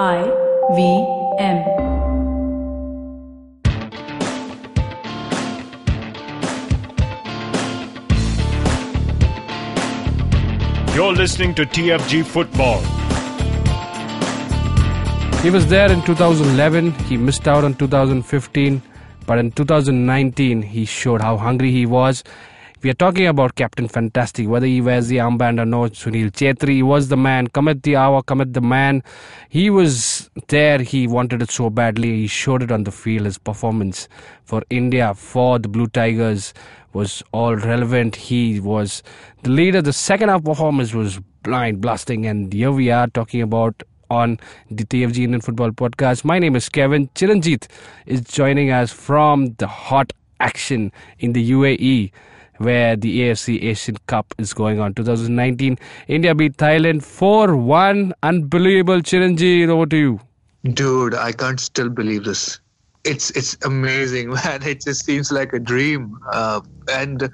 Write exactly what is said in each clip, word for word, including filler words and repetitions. I V M. You're listening to T F G Football. He was there in two thousand eleven, he missed out on two thousand fifteen, but in two thousand nineteen he showed how hungry he was. We are talking about Captain Fantastic, whether he wears the armband or not. Sunil Chhetri, he was the man. Commit the hour, commit the man. He was there. He wanted it so badly. He showed it on the field. His performance for India, for the Blue Tigers, was all relevant. He was the leader. The second half performance was blind, blasting. And here we are talking about on the T F G Indian Football Podcast. My name is Kevin. Chiranjeet is joining us from the hot action in the U A E, where the A F C Asian Cup is going on. twenty nineteen, India beat Thailand four one. Unbelievable. Chiranjeet, over to you. Dude, I can't still believe this. It's it's amazing, man. It just seems like a dream. Uh, and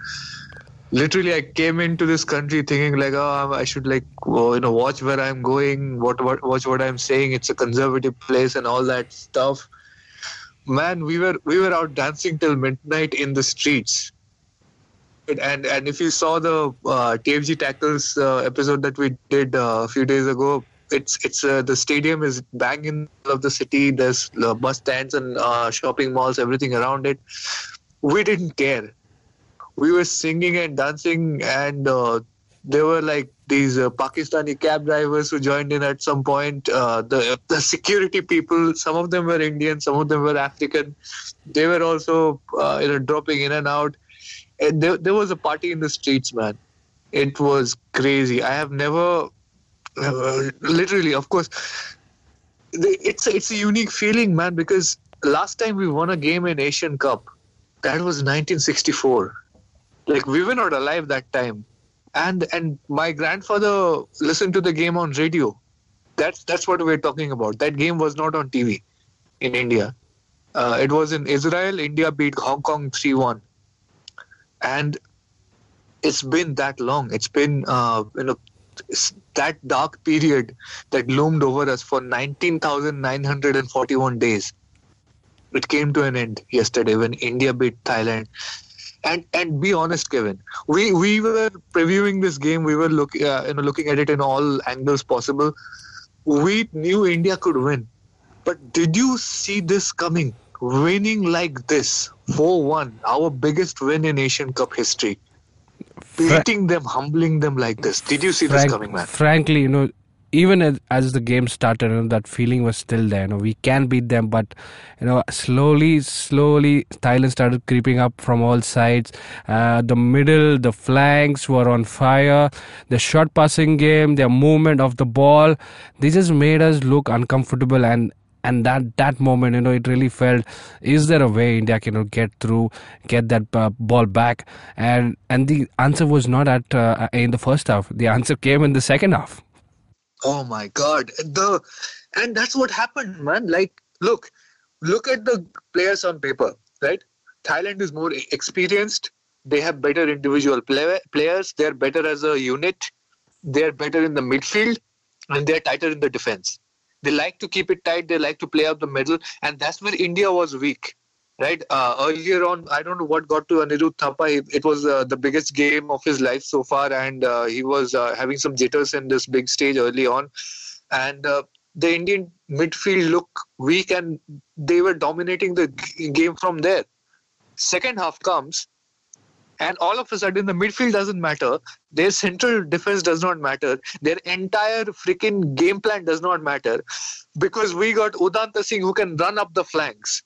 literally, I came into this country thinking like, oh, I should like, you know, watch where I'm going, what, what watch what I'm saying. It's a conservative place and all that stuff. Man, we were we were out dancing till midnight in the streets. And and if you saw the uh, T F G Tackles uh, episode that we did uh, a few days ago, it's it's uh, the stadium is bang in the middle of the city. There's uh, bus stands and uh, shopping malls, everything around it. We didn't care. We were singing and dancing, and uh, there were like these uh, Pakistani cab drivers who joined in at some point. Uh, the the security people, some of them were Indian, some of them were African. They were also uh, you know dropping in and out. There, there was a party in the streets, man. It was crazy. I have never, uh, literally, of course, it's it's a unique feeling, man, because last time we won a game in Asian Cup, that was nineteen sixty-four. Like, we were not alive that time. And and my grandfather listened to the game on radio. That's, that's what we're talking about. That game was not on T V in India. Uh, it was in Israel. India beat Hong Kong three one. And it's been that long. It's been uh, you know that dark period that loomed over us for nineteen thousand nine hundred forty-one days. It came to an end yesterday when India beat Thailand. And and be honest, Kevin, we we were previewing this game. We were look, uh, you know looking at it in all angles possible. We knew India could win, but did you see this coming? Winning like this, four one, our biggest win in Asian Cup history. Beating them, humbling them like this. Did you see Frank, this coming, man? Frankly, you know, even as, as the game started, you know, that feeling was still there. You know, we can beat them, but you know, slowly, slowly, Thailand started creeping up from all sides. Uh, the middle, the flanks were on fire. The short passing game, their movement of the ball, they just made us look uncomfortable. And And that, that moment, you know, it really felt, is there a way India can, you know, get through, get that uh, ball back? And and the answer was not at uh, in the first half. The answer came in the second half. Oh, my God. The And that's what happened, man. Like, look, look at the players on paper, right? Thailand is more experienced. They have better individual play, players. They're better as a unit. They're better in the midfield. And they're tighter in the defense. They like to keep it tight. They like to play up the middle. And that's where India was weak, right? Uh, earlier on, I don't know what got to Anirudh Thapa. It, it was uh, the biggest game of his life so far. And uh, he was uh, having some jitters in this big stage early on. And uh, the Indian midfield looked weak and they were dominating the g- game from there. Second half comes and all of a sudden the midfield doesn't matter. Their central defense does not matter. Their entire freaking game plan does not matter because we got Udanta Singh who can run up the flanks.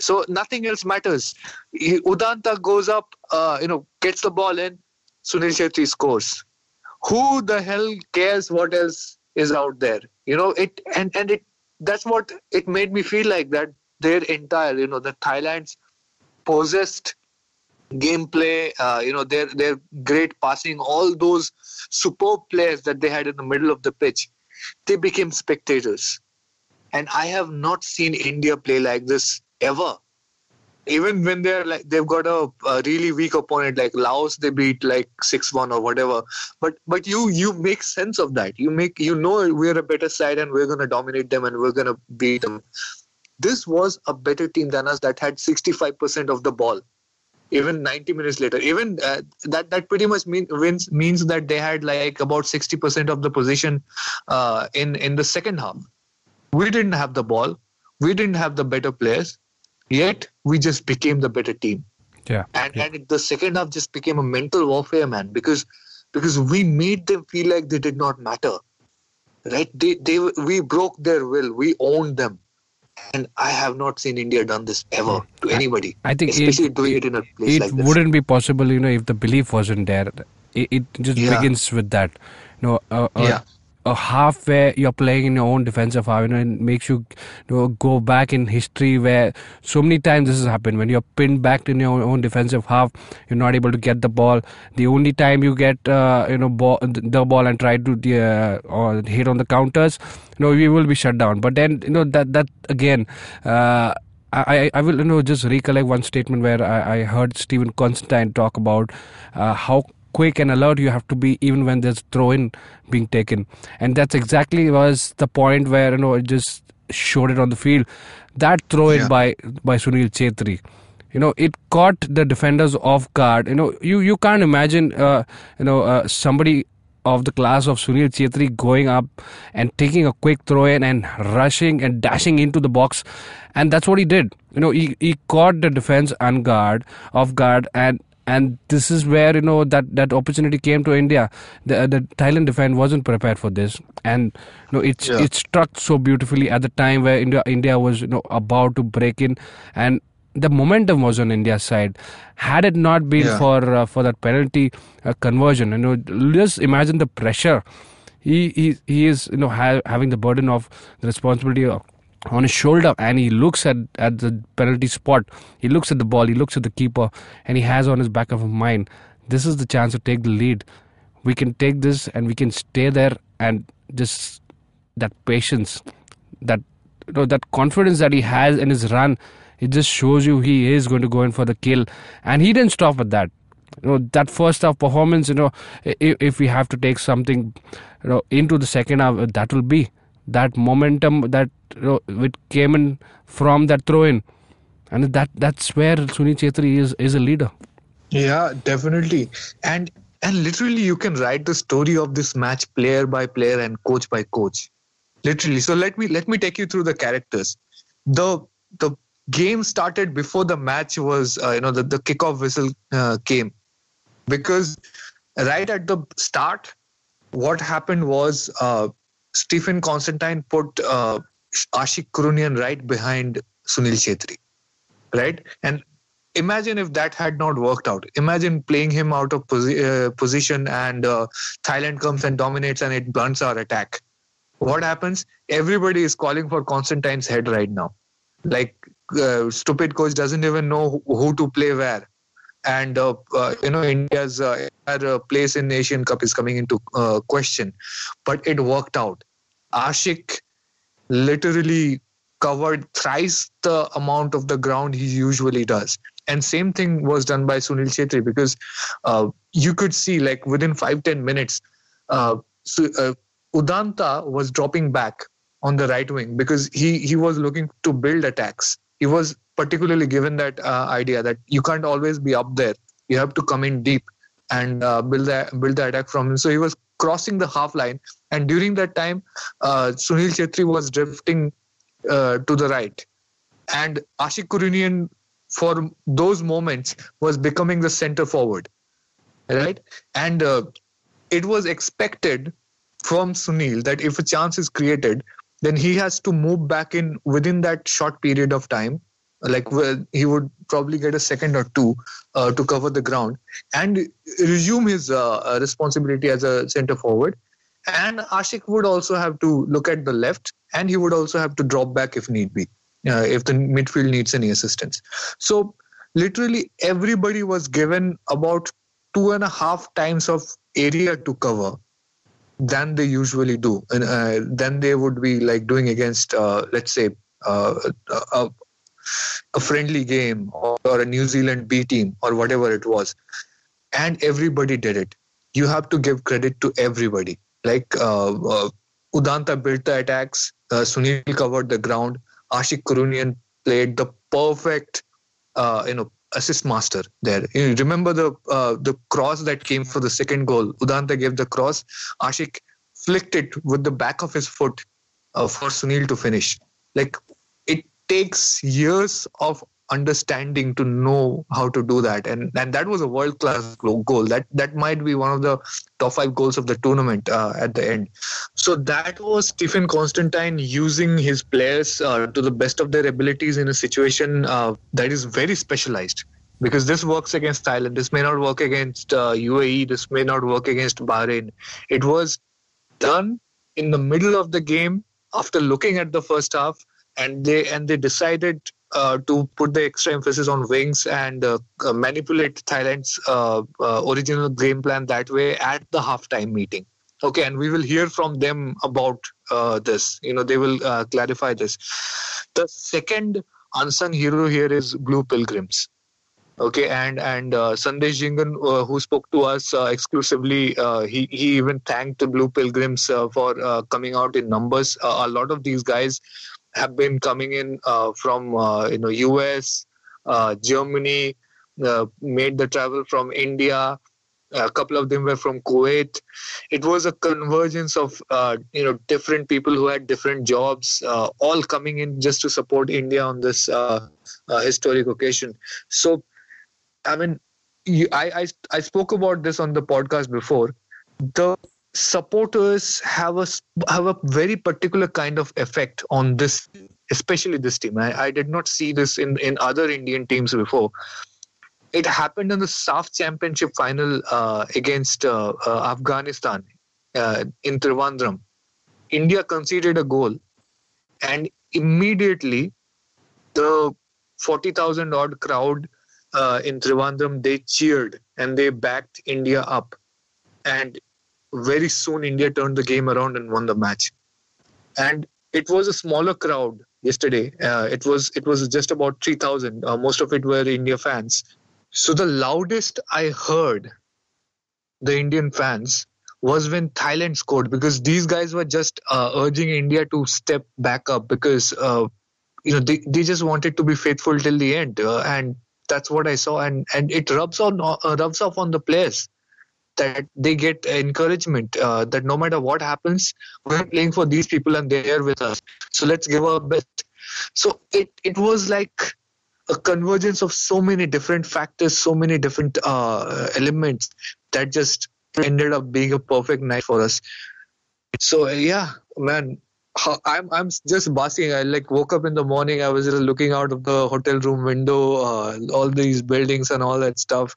So nothing else matters. He, Udanta goes up, uh, you know, gets the ball in. Sunil Chhetri scores. Who the hell cares what else is out there? You know, it and, and it that's what it made me feel like, that their entire, you know, the Thailand's possessed gameplay, uh, you know, their their great passing, all those superb players that they had in the middle of the pitch, they became spectators. And I have not seen India play like this ever. even when they're like they've got a, a really weak opponent like Laos, they beat like six one or whatever. But but you you make sense of that. You make you know we're a better side and we're gonna dominate them and we're gonna beat them. This was a better team than us that had sixty-five percent of the ball. Even ninety minutes later, even uh, that that pretty much mean, wins, means that they had like about sixty percent of the position uh, in in the second half. We didn't have the ball. We didn't have the better players. Yet we just became the better team. Yeah. And yeah. and the second half just became a mental warfare, man, because because we made them feel like they did not matter. Right? They they we broke their will. We owned them. And I have not seen India done this ever to anybody. I think especially it, doing it in a place like this. It wouldn't be possible, you know, if the belief wasn't there. It, it just yeah. begins with that. You know, uh, uh, yeah. a half where you're playing in your own defensive half, you know, and makes you, you know, go back in history where so many times this has happened. When you're pinned back in your own defensive half, you're not able to get the ball. The only time you get, uh, you know, ball, the ball and try to uh, or hit on the counters, you know, we will be shut down. But then, you know, that that again. Uh, I, I will, you know, just recollect one statement where I, I heard Stephen Constantine talk about uh, how quick and alert you have to be even when there's throw-in being taken. And that's exactly was the point where, you know, it just showed it on the field. That throw-in yeah. by, by Sunil Chhetri. You know, it caught the defenders off guard. You know, you, you can't imagine, uh, you know, uh, somebody of the class of Sunil Chhetri going up and taking a quick throw-in and rushing and dashing into the box. And that's what he did. You know, he, he caught the defense unguard, off guard, and And this is where, you know, that, that opportunity came to India. The the Thailand defense wasn't prepared for this. And, you know, it's, yeah. it struck so beautifully at the time where India, India was, you know, about to break in. And the momentum was on India's side. Had it not been yeah. for uh, for that penalty uh, conversion, you know, just imagine the pressure. He he, he is, you know, ha- having the burden of the responsibility of on his shoulder, and he looks at, at the penalty spot, he looks at the ball, he looks at the keeper, and he has on his back of his mind, this is the chance to take the lead. We can take this and we can stay there, and just that patience, that, you know, that confidence that he has in his run, it just shows you he is going to go in for the kill. And he didn't stop at that. You know, that first half performance, you know, if, if we have to take something, you know, into the second half, that will be that momentum that, you know, it came in from that throw-in, and that that's where Sunil Chhetri is is a leader. Yeah, definitely, and and literally you can write the story of this match player by player and coach by coach, literally. So let me let me take you through the characters. The the game started before the match was uh, you know the the kickoff whistle uh, came, because right at the start, what happened was. Uh, Stephen Constantine put uh, Ashique Kuruniyan right behind Sunil Chhetri, right? And imagine if that had not worked out. Imagine playing him out of posi- uh, position and uh, Thailand comes and dominates and it blunts our attack. What happens? Everybody is calling for Constantine's head right now. Like, uh, stupid coach doesn't even know who to play where. And, uh, uh, you know, India's uh, place in Asian Cup is coming into uh, question. But it worked out. Ashique literally covered thrice the amount of the ground he usually does. And same thing was done by Sunil Chhetri, because uh, you could see, like, within five to ten minutes, uh, so, uh, Udanta was dropping back on the right wing because he, he was looking to build attacks. He was particularly given that uh, idea that you can't always be up there. You have to come in deep and uh, build the build the attack from him. So he was crossing the half line. And during that time, uh, Sunil Chhetri was drifting uh, to the right. And Ashique Kuruniyan, for those moments, was becoming the center forward. Right? And uh, it was expected from Sunil that if a chance is created, then he has to move back in within that short period of time. Like, well, he would probably get a second or two uh, to cover the ground and resume his uh, responsibility as a center forward. And Ashique would also have to look at the left, and he would also have to drop back if need be, uh, if the midfield needs any assistance. So literally everybody was given about two and a half times of area to cover than they usually do. And uh, than they would be like doing against, uh, let's say, uh, uh, a friendly game or, or a New Zealand B team or whatever it was. And everybody did it. You have to give credit to everybody. Like uh, uh, Udanta built the attacks. Uh, Sunil covered the ground. Ashique Kuruniyan played the perfect, uh, you know, assist master there. You remember the uh, the cross that came for the second goal. Udanta gave the cross. Ashique flicked it with the back of his foot uh, for Sunil to finish. Like, it takes years of understanding to know how to do that. And and that was a world-class goal. That that might be one of the top five goals of the tournament uh, at the end. So that was Stephen Constantine using his players uh, to the best of their abilities in a situation uh, that is very specialized. Because this works against Thailand. This may not work against uh, U A E. This may not work against Bahrain. It was done in the middle of the game after looking at the first half, and they and they decided Uh, to put the extra emphasis on wings and uh, uh, manipulate Thailand's uh, uh, original game plan that way at the halftime meeting. Okay, and we will hear from them about uh, this. You know, they will uh, clarify this. The second unsung hero here is Blue Pilgrims. Okay, and and uh, Sandesh Jhingan, uh, who spoke to us uh, exclusively, uh, he he even thanked the Blue Pilgrims uh, for uh, coming out in numbers. Uh, a lot of these guys have been coming in uh, from uh, you know U S, uh, Germany, uh, made the travel from India. A couple of them were from Kuwait. It was a convergence of uh, you know different people who had different jobs, uh, all coming in just to support India on this uh, uh, historic occasion. So, I mean, you, I, I I spoke about this on the podcast before. The supporters have a have a very particular kind of effect on this, especially this team. I, I did not see this in, in other Indian teams before. It happened in the S A F Championship final uh, against uh, uh, Afghanistan uh, in Trivandrum. India conceded a goal, and immediately the forty thousand odd crowd uh, in Trivandrum, they cheered and they backed India up, and very soon India turned the game around and won the match. And it was a smaller crowd yesterday. Uh, it was it was just about three thousand. Uh, most of it were India fans. So the loudest I heard the Indian fans was when Thailand scored, because these guys were just uh, urging India to step back up, because uh, you know they, they just wanted to be faithful till the end. Uh, and that's what I saw. And, and it rubs, on, uh, rubs off on the players, that they get encouragement uh, that no matter what happens, we're playing for these people and they're with us. So let's give our best. So it, it was like a convergence of so many different factors, so many different uh, elements that just ended up being a perfect night for us. So yeah, man, I'm I'm just basking. I like woke up in the morning. I was just looking out of the hotel room window, uh, all these buildings and all that stuff.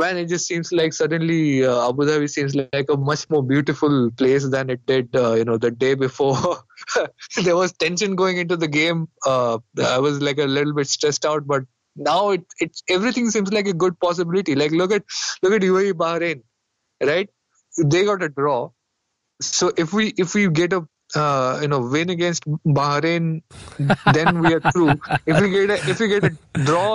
Man, it just seems like suddenly uh, Abu Dhabi seems like a much more beautiful place than it did, uh, you know, the day before. There was tension going into the game. Uh, I was like a little bit stressed out, but now it it's everything seems like a good possibility. Like look at look at U A E Bahrain, right? They got a draw. So if we if we get a Uh, you know, win against Bahrain, then we are through. If we get a, if we get a draw,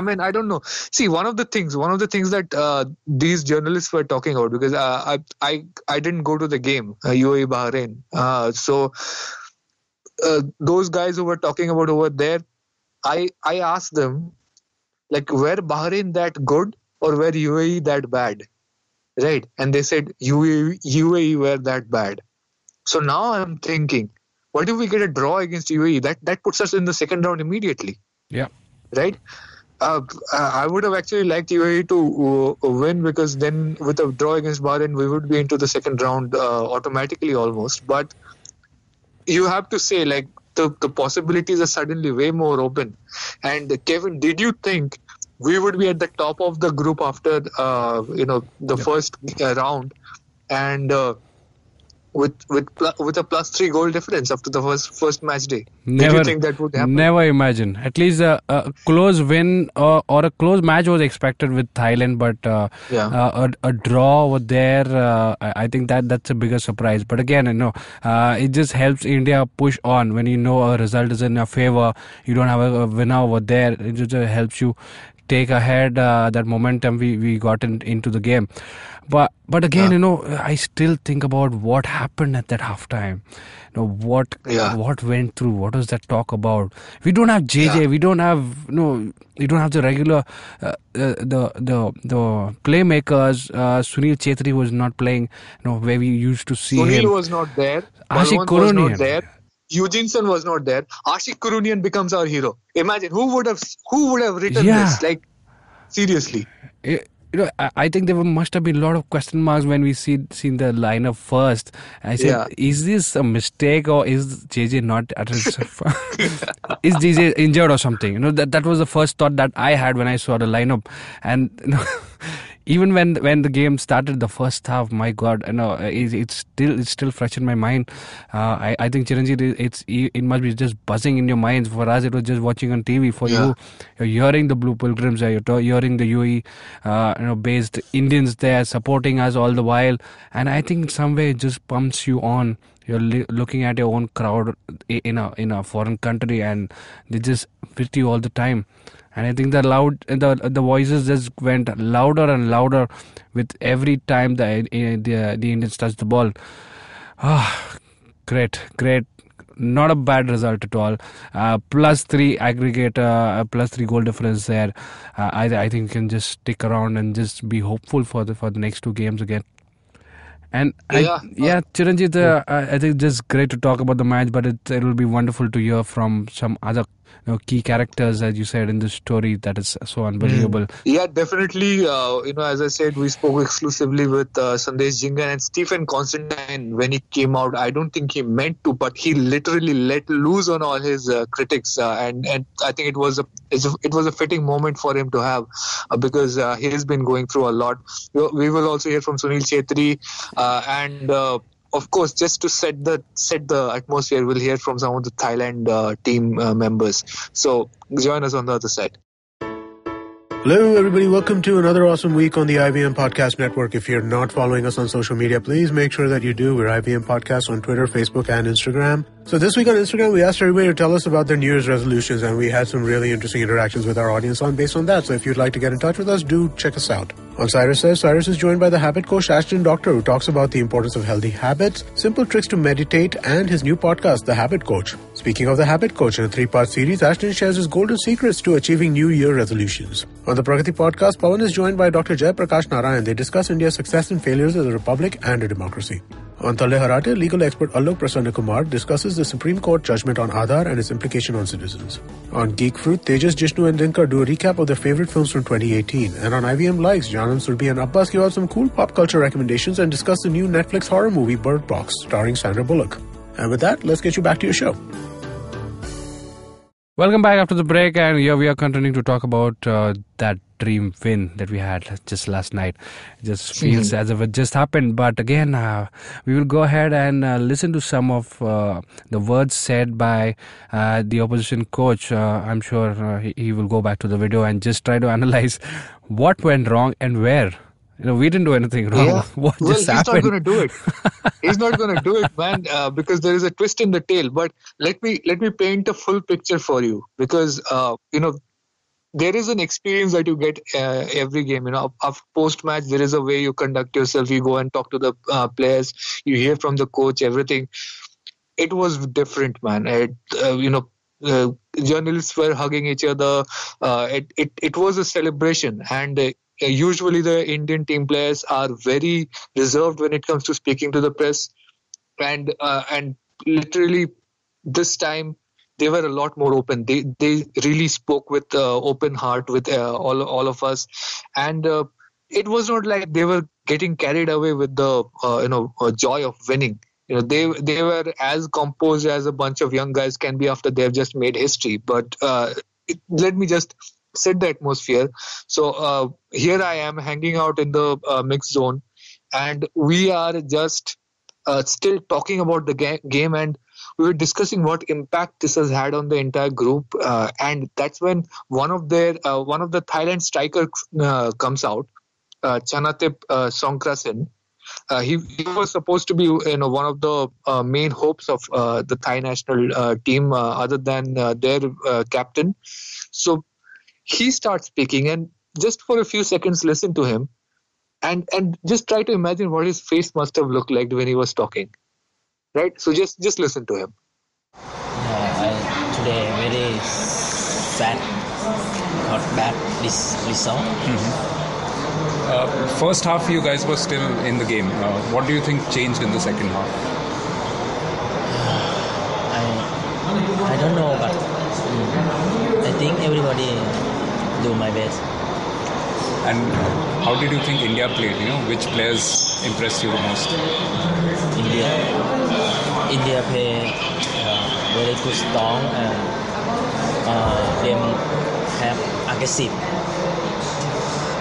I mean, I don't know. See, one of the things, one of the things that uh, these journalists were talking about, because uh, I, I, I didn't go to the game, uh, U A E Bahrain. Uh, so uh, those guys who were talking about over there, I, I asked them, like, were Bahrain that good or were U A E that bad, right? And they said U A E, U A E were that bad. So now I'm thinking, what if we get a draw against U A E? That that puts us in the second round immediately. Yeah. Right? Uh, I would have actually liked U A E to uh, win, because then with a draw against Bahrain, we would be into the second round uh, automatically almost. But you have to say, like, the, the possibilities are suddenly way more open. And Kevin, did you think we would be at the top of the group after, uh, you know, the yeah. first uh, round? And... Uh, with with with a plus three goal difference after the first first match day. Never, did you think that would happen? Never imagine. At least a, a close win or, or a close match was expected with Thailand, but uh, yeah. uh, a, a draw over there. Uh, I think that that's a bigger surprise. But again, you know, uh, it just helps India push on when you know a result is in your favor. You don't have a winner over there. It just helps you take ahead uh, that momentum we we got in, into the game. But but again, yeah. you know, I still think about what happened at that halftime. You know, what yeah. what went through? What was that talk about? We don't have J J. Yeah. We don't have you know, we don't have the regular uh, uh, the the the playmakers. Uh, Sunil Chhetri was not playing. You know, where we used to see Sunil him. Sunil was not there. Ashique Kuruniyan was not there. Eugenson was not there. Ashique Kuruniyan becomes our hero. Imagine who would have who would have written yeah. this? Like seriously. It, You know, I think there must have been a lot of question marks when we see seen the lineup first. I said, yeah. is this a mistake or is J J not at his is J J injured or something? You know, that that was the first thought that I had when I saw the lineup. And you know, even when when the game started, the first half, my God, you know, it, it's still it's still fresh in my mind. Uh, I I think Chiranjeet, it's it must be just buzzing in your minds. For us, it was just watching on T V. For yeah. you, you're hearing the Blue Pilgrims, you're hearing the U A E. Uh, You know, based Indians there supporting us all the while, and I think somewhere it just pumps you on. You're li- looking at your own crowd in a in a foreign country, and they just with you all the time. And I think the loud the the voices just went louder and louder with every time the the, the Indians touched the ball. Ah, great, great. Not a bad result at all. Uh, plus three aggregate, uh, plus three goal difference there. Uh, I I think you can just stick around and just be hopeful for the for the next two games again. And yeah, I, yeah Chiranjeet, uh, I think just great to talk about the match, but it it will be wonderful to hear from some other you know, key characters, as you said in the story, that is so unbelievable. Yeah, definitely. Uh, you know, as I said, we spoke exclusively with uh, Sandesh Jhingan and Stephen Constantine when he came out. I don't think he meant to, but he literally let loose on all his uh, critics, uh, and and I think it was a it was a fitting moment for him to have uh, because uh, he has been going through a lot. We will also hear from Sunil Chhetri uh, and. Uh, Of course, just to set the set the atmosphere, we'll hear from some of the Thailand uh, team uh, members. So join us on the other side. Hello, everybody. Welcome to another awesome week on the I V M Podcast Network. If you're not following us on social media, please make sure that you do. We're I V M Podcast on Twitter, Facebook, and Instagram. So this week on Instagram, we asked everybody to tell us about their New Year's resolutions, and we had some really interesting interactions with our audience on based on that. So if you'd like to get in touch with us, do check us out. On Cyrus Says, Cyrus is joined by The Habit Coach, Ashton Doctor, who talks about the importance of healthy habits, simple tricks to meditate, and his new podcast, The Habit Coach. Speaking of The Habit Coach, in a three-part series, Ashton shares his golden secrets to achieving New Year resolutions. On the Pragati Podcast, Pawan is joined by Doctor Jai Prakash Narayan. They discuss India's success and failures as a republic and a democracy. On Taleharate, legal expert Alok Prasanna Kumar discusses the Supreme Court judgment on Aadhaar and its implication on citizens. On Geek Fruit, Tejas, Jishnu and Dinkar do a recap of their favorite films from twenty eighteen. And on I V M Likes, Janam, Surbhi and Abbas give out some cool pop culture recommendations and discuss the new Netflix horror movie Bird Box starring Sandra Bullock. And with that, let's get you back to your show. Welcome back after the break, and here we are continuing to talk about uh, that dream win that we had just last night. It just feels mm-hmm. as if it just happened. But again, uh, we will go ahead and uh, listen to some of uh, the words said by uh, the opposition coach. Uh, I'm sure uh, he, he will go back to the video and just try to analyze what went wrong and where. You know, we didn't do anything wrong. Yeah. What well, just happened? He's not going to do it. He's not going to do it, man, uh, because there is a twist in the tale. But let me let me paint a full picture for you, because uh, you know there is an experience that you get uh, every game. You know, after post match, there is a way you conduct yourself. You go and talk to the uh, players. You hear from the coach. Everything. It was different, man. It, uh, you know. Uh, journalists were hugging each other. Uh, it, it it was a celebration, and uh, usually the Indian team players are very reserved when it comes to speaking to the press, and uh, and literally this time they were a lot more open. They they really spoke with uh, open heart with uh, all all of us, and uh, it was not like they were getting carried away with the uh, you know uh, joy of winning. You know, they they were as composed as a bunch of young guys can be after they've just made history. But uh, it, let me just set the atmosphere. So uh, here I am hanging out in the uh, mixed zone, and we are just uh, still talking about the ga- game, and we were discussing what impact this has had on the entire group. Uh, and that's when one of their uh, one of the Thailand strikers uh, comes out, uh, Chanatip uh, Songkrasin. Uh, he, he was supposed to be, you know, one of the uh, main hopes of uh, the Thai national uh, team, uh, other than uh, their uh, captain. So he starts speaking, and just for a few seconds, listen to him, and and just try to imagine what his face must have looked like when he was talking, right? So just just listen to him. Uh, I, today, very sad, not bad result. Mm-hmm. Uh, first half, you guys were still in the game. Uh, what do you think changed in the second half? I I don't know, but I think everybody do my best. And how did you think India played? You know, which players impressed you the most? India, India play uh, very good, strong, and uh, they have aggressive.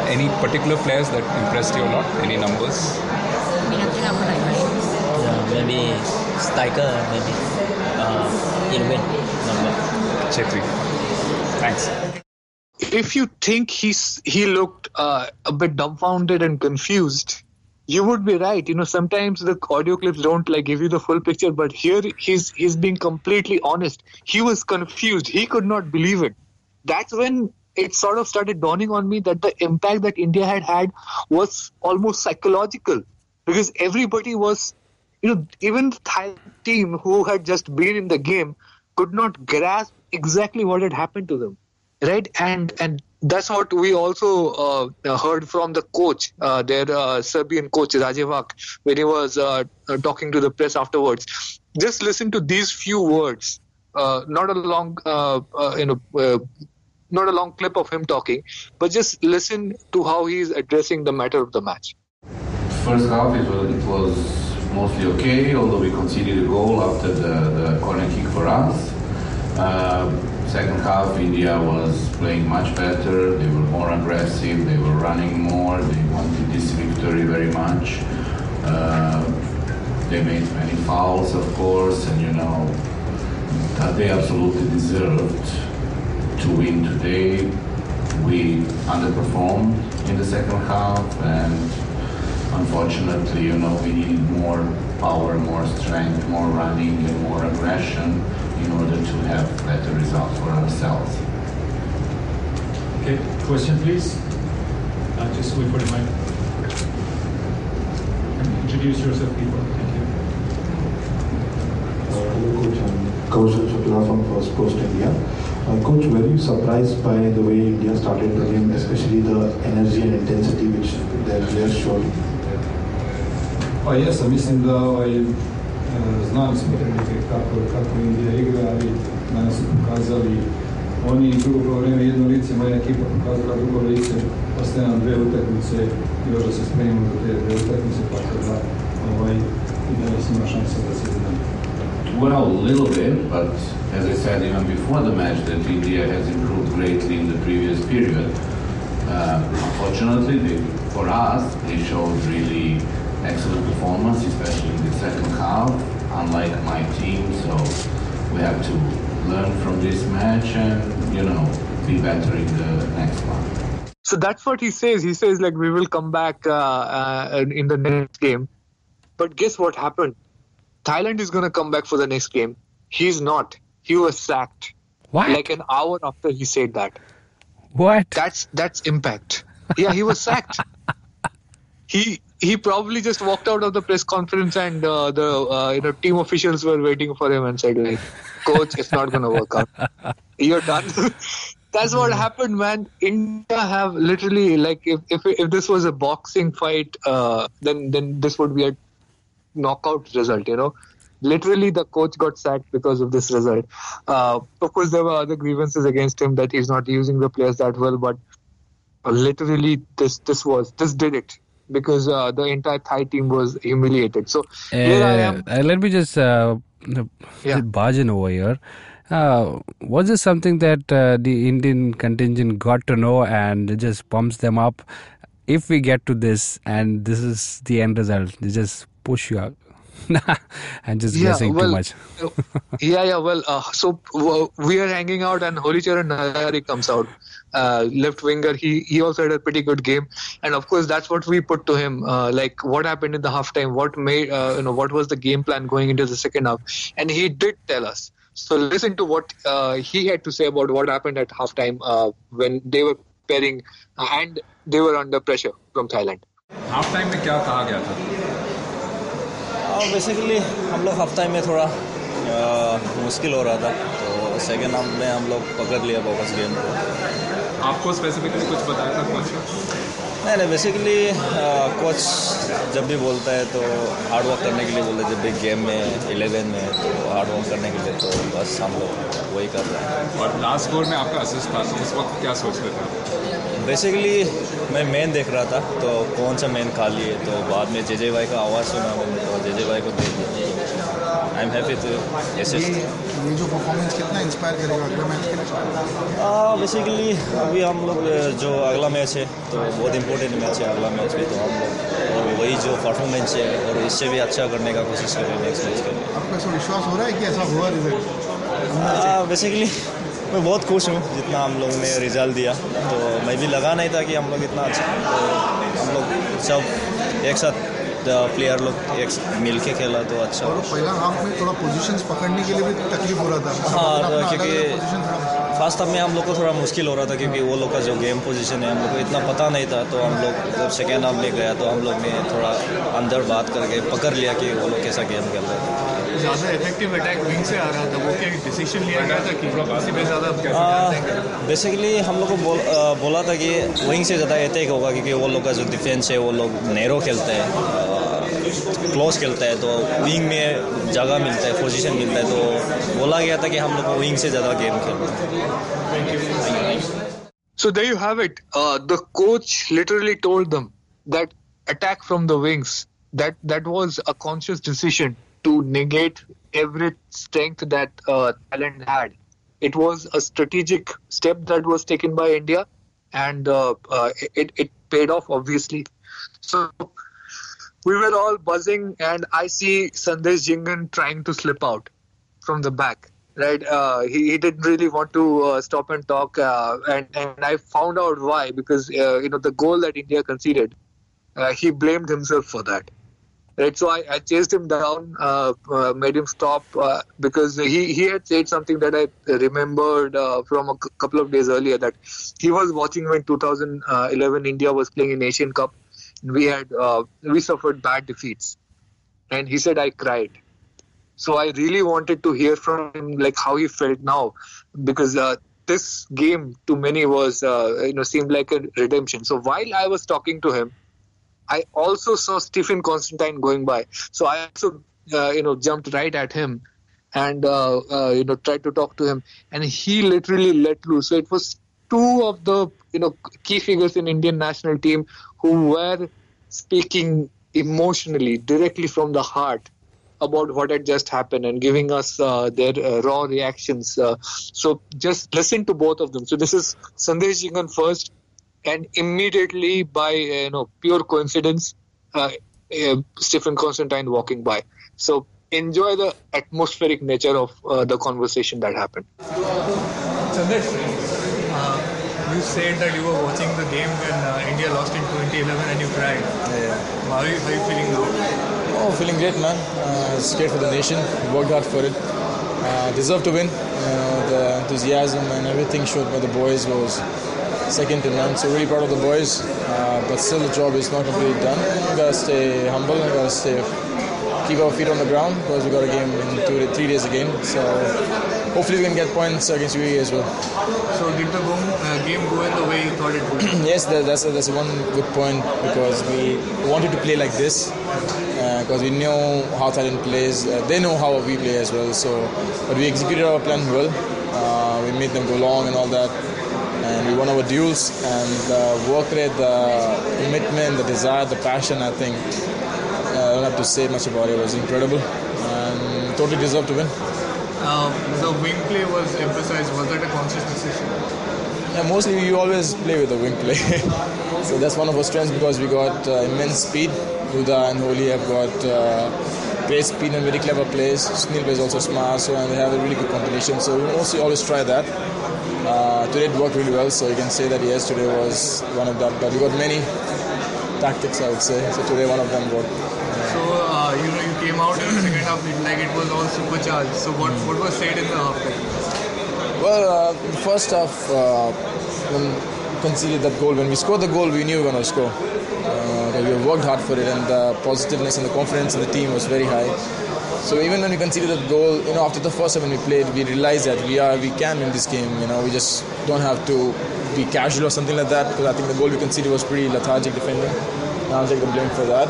Any particular players that impressed you a lot? Any numbers? Yeah, maybe Stiker, maybe uh, Irwin number. Chhetri. Thanks. If you think he's he looked uh, a bit dumbfounded and confused, you would be right. You know, sometimes the audio clips don't like give you the full picture, but here he's he's being completely honest. He was confused. He could not believe it. That's when it sort of started dawning on me that the impact that India had had was almost psychological, because everybody was, you know, even the Thai team who had just been in the game could not grasp exactly what had happened to them, right? And and that's what we also uh, heard from the coach, uh, their uh, Serbian coach, Rajevac, when he was uh, talking to the press afterwards. Just listen to these few words, uh, not a long, uh, uh, you know, uh, not a long clip of him talking, but just listen to how he is addressing the matter of the match. First half, it was, it was mostly okay, although we conceded a goal after the, the corner kick for us. Uh, second half, India was playing much better. They were more aggressive. They were running more. They wanted this victory very much. Uh, they made many fouls, of course, and you know that they absolutely deserved to win today. We underperformed in the second half, and unfortunately, you know, we needed more power, more strength, more running, and more aggression in order to have better results for ourselves. Okay, question please. Uh, just wait for the mic. Introduce yourself, people. Thank you. Hello, Coach. I'm Kaushal Shukla from First Coast India. Uh, Coach, were you surprised by the way India started the game, especially the energy and intensity which their players showed? Pa jesam, mislim da ovaj, znali smo kako, kako Indija igra, ali danas su pokazali oni drugo vreme jedno lice, moja ekipa pokazala drugo lice, ostaje nam dve utakmice, još da se spremimo do te dve utakmice, pa kada ovaj, imali smo šansa da se znamo. Well, a little bit, but as I said even before the match, that India has improved greatly in the previous period. Uh, unfortunately, they, for us, they showed really excellent performance, especially in the second half, unlike my team, so we have to learn from this match and, you know, be better in the next one. So that's what he says. He says, like, we will come back uh, uh, in the next game. But guess what happened? Thailand is going to come back for the next game. He's not. He was sacked. What? Like an hour after he said that. What? That's that's impact. Yeah, he was sacked. He he probably just walked out of the press conference, and uh, the uh, you know team officials were waiting for him and said, like, "Coach, it's not going to work out. You're done." That's what happened, man. India have literally, like, if if if this was a boxing fight, uh, then then this would be a knockout result, you know. Literally, the coach got sacked because of this result. Uh, of course, there were other grievances against him that he's not using the players that well, but literally, this this was this did it, because uh, the entire Thai team was humiliated. So uh, here I am. Uh, let me just uh, yeah. barge in over here. Uh, was this something that uh, the Indian contingent got to know and just pumps them up? If we get to this and this is the end result, they just push you out. I'm just yeah, guessing well, too much. yeah, yeah. Well, uh, so we are hanging out and Halicharan Narzary comes out. Uh, left winger. He he also had a pretty good game. And of course, that's what we put to him. Uh, like, what happened in the halftime? What made, uh, you know, what was the game plan going into the second half? And he did tell us. So listen to what uh, he had to say about what happened at halftime uh, when they were pairing and they were under pressure from Thailand. Halftime में क्या कहा गया था? Basically हम लोग halftime में थोड़ा मुश्किल हो रहा था, तो second half में हम लोग पकड़ लिया वापस गेम को. आपको specifically कुछ बताया था coach? नहीं नहीं basically coach जब भी बोलता है तो hard work करने के लिए बोलता है, जब भी game में eleven में तो hard work करने के लिए, तो बस हम लोग वही कर रहे हैं. और last goal में आपका assist था, उस वक्त क्या सोच रहे थे? बेसिकली मैं मेन देख रहा था, तो कौन सा मेन खाली है, तो बाद में जे जे भाई का आवाज़ सुना मैंने, तो जे जे भाई को देख लिया. I am happy to assist. ये जो परफॉर्मेंस कितना इंस्पायर करेगा अगला मैच के लिए? बेसिकली अभी हम लोग जो अगला मैच है तो बहुत इंपॉर्टेंट मैच है अगला मैच भी, तो हम लोग और वही जो परफॉर्मेंस है और इससे भी अच्छा करने का कोशिश करें नेक्स्ट मैच के लिए. आपको ऐसा विश्वास हो रहा है कि ऐसा हुआ रिजल्ट? बेसिकली मैं बहुत खुश हूँ जितना हम लोग ने रिजल्ट दिया, तो मैं भी लगा नहीं था कि हम लोग इतना अच्छा, तो हम लोग सब एक साथ प्लेयर लोग एक मिल के खेला तो अच्छा. और पहला हाफ में थोड़ा पोजीशंस पकड़ने के लिए भी तकलीफ हो रहा था. हाँ, क्योंकि फर्स्ट हाफ में हम लोग को थोड़ा मुश्किल हो रहा था, क्योंकि वो लोग का जो गेम पोजीशन है हम लोग को इतना पता नहीं था, तो हम लोग जब सेकेंड हाफ में गया तो हम लोग ने थोड़ा अंदर बात करके पकड़ लिया कि वो लोग कैसा गेम खेल रहे हैं. ज़्यादा इफेक्टिव अटैक विंग से आ रहा था, वो क्या डिसीजन लिया गया था कि उसी पे ज़्यादा कैसे? बेसिकली हम लोग को बोल, आ, बोला था कि विंग से ज़्यादा अटैक होगा, क्योंकि वो लोग का जो डिफेंस है वो लोग नैरो खेलते हैं, क्लोज खेलता है, तो विंग में जगह मिलता है, पोजीशन मिलता है, तो बोला गया था कि हम लोग को विंग से ज़्यादा गेम खेलना. So there you have it. Uh, the coach literally told them that attack from the wings. That that was a conscious decision to negate every strength that uh, Thailand had. It was a strategic step that was taken by India, and uh, uh, it it paid off obviously. So. We were all buzzing, and I see Sandesh Jhingan trying to slip out from the back. Right, uh, he, he didn't really want to uh, stop and talk, uh, and and I found out why, because uh, you know the goal that India conceded, uh, he blamed himself for that. Right, so I, I chased him down, uh, uh, made him stop uh, because he he had said something that I remembered uh, from a c- couple of days earlier, that he was watching when two thousand eleven India was playing in Asian Cup. We had uh, we suffered bad defeats, and he said I cried. So I really wanted to hear from him, like how he felt now, because uh, this game to many was uh, you know seemed like a redemption. So while I was talking to him, I also saw Stephen Constantine going by. So I also uh, you know jumped right at him, and uh, uh, you know tried to talk to him, and he literally let loose. So it was two of the you know key figures in Indian national team who were speaking emotionally, directly from the heart about what had just happened and giving us uh, their uh, raw reactions. Uh, so just listen to both of them. So this is Sandesh Jhingan first, and immediately by uh, you know pure coincidence, uh, uh, Stephen Constantine walking by. So enjoy the atmospheric nature of uh, the conversation that happened. Sandesh. You said that you were watching the game when uh, India lost in twenty eleven and you cried. Yeah. How are you, how are you feeling now? Oh, feeling great, man. Uh, it's great for the nation. Worked hard for it. Uh, deserved to win. Uh, the enthusiasm and everything showed by the boys was second to none. So really proud of the boys. Uh, but still, the job is not completely done. We gotta stay humble. We gotta stay keep our feet on the ground, because we got a game in two to three days again. So. Hopefully we can get points against U A E as well. So did the game, uh, game go in the way you thought it would? Yes, that, that's a, that's one good point, because we wanted to play like this, because uh, we know how Thailand plays. Uh, they know how we play as well. So, but we executed our plan well. Uh, we made them go long and all that, and we won our duels. And the work rate, the commitment, the desire, the passion. I think uh, I don't have to say much about it. It was incredible, and totally deserved to win. Um, the wing play was emphasized. Was that a conscious decision? Yeah, mostly we always play with the wing play. So that's one of our strengths, because we got uh, immense speed. Udanta and Holi have got uh, Ray's been a very clever plays. Sunil is also smart, so and they have a really good combination. So we mostly always try that. Uh, today it worked really well, so you can say that yes, today was one of them. But we got many tactics, I would say. So today one of them worked. Yeah. So uh, you know, you came out in the second half like it was all supercharged. So what mm. what was said in the half? Well, uh, the first half uh, when we conceded that goal, when we scored the goal, we knew we were going to score. Uh, we worked hard for it, and the positiveness and the confidence in the team was very high. So even when we conceded that goal, you know, after the first time when we played, we realized that we are we can win this game. You know, we just don't have to be casual or something like that. Because I think the goal we conceded was pretty lethargic defending. I'll take the blame for that.